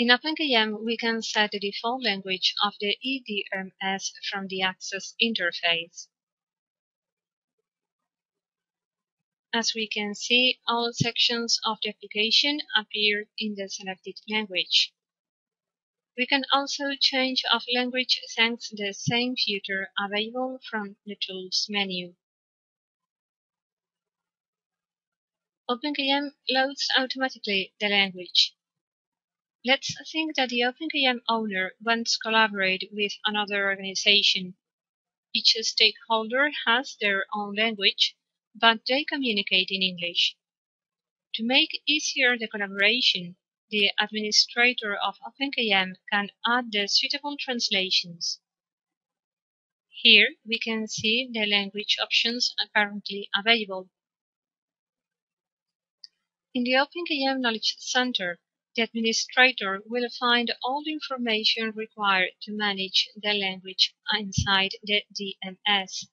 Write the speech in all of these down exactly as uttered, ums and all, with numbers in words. In OpenKM, we can set the default language of the E D M S from the access interface. As we can see, all sections of the application appear in the selected language. We can also change of language thanks to the same feature available from the Tools menu. OpenKM loads automatically the language. Let's think that the OpenKM owner wants to collaborate with another organization. Each stakeholder has their own language, but they communicate in English. To make easier the collaboration, the administrator of OpenKM can add the suitable translations. Here we can see the language options currently available. In the OpenKM Knowledge Center, the administrator will find all the information required to manage the language inside the D M S.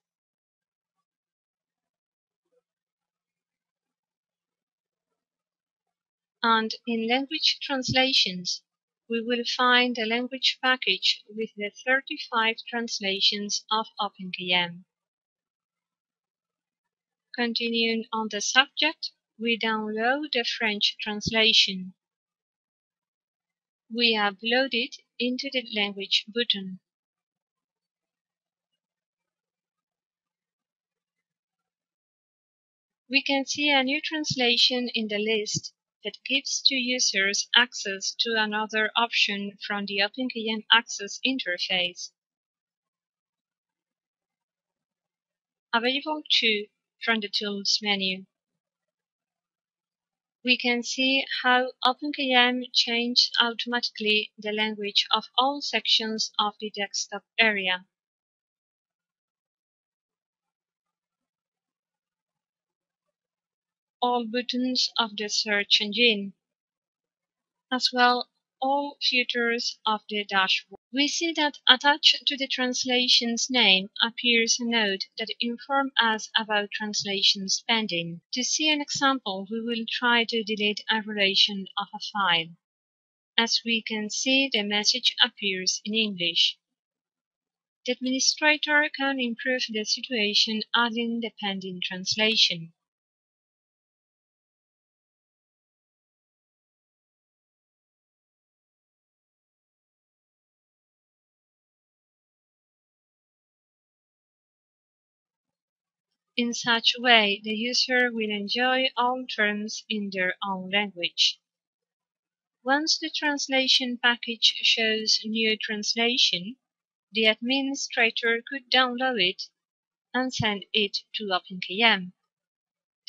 And in Language Translations, we will find the language package with the thirty-five translations of OpenKM. Continuing on the subject, we download the French translation. We upload it into the language button. We can see a new translation in the list that gives to users access to another option from the OpenKM Access interface. Available too from the Tools menu. We can see how OpenKM changes automatically the language of all sections of the desktop area. All buttons of the search engine, as well all features of the dashboard. We see that attached to the translation's name appears a note that informs us about translations pending. To see an example, we will try to delete a relation of a file. As we can see, the message appears in English. The administrator can improve the situation adding the pending translation. In such way, the user will enjoy all terms in their own language. Once the translation package shows new translation, the administrator could download it and send it to OpenKM.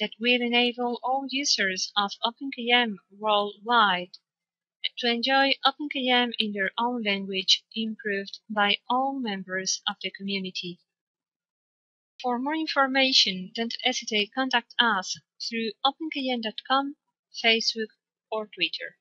That will enable all users of OpenKM worldwide to enjoy OpenKM in their own language, improved by all members of the community. For more information, don't hesitate to contact us through openkm dot com, Facebook, or Twitter.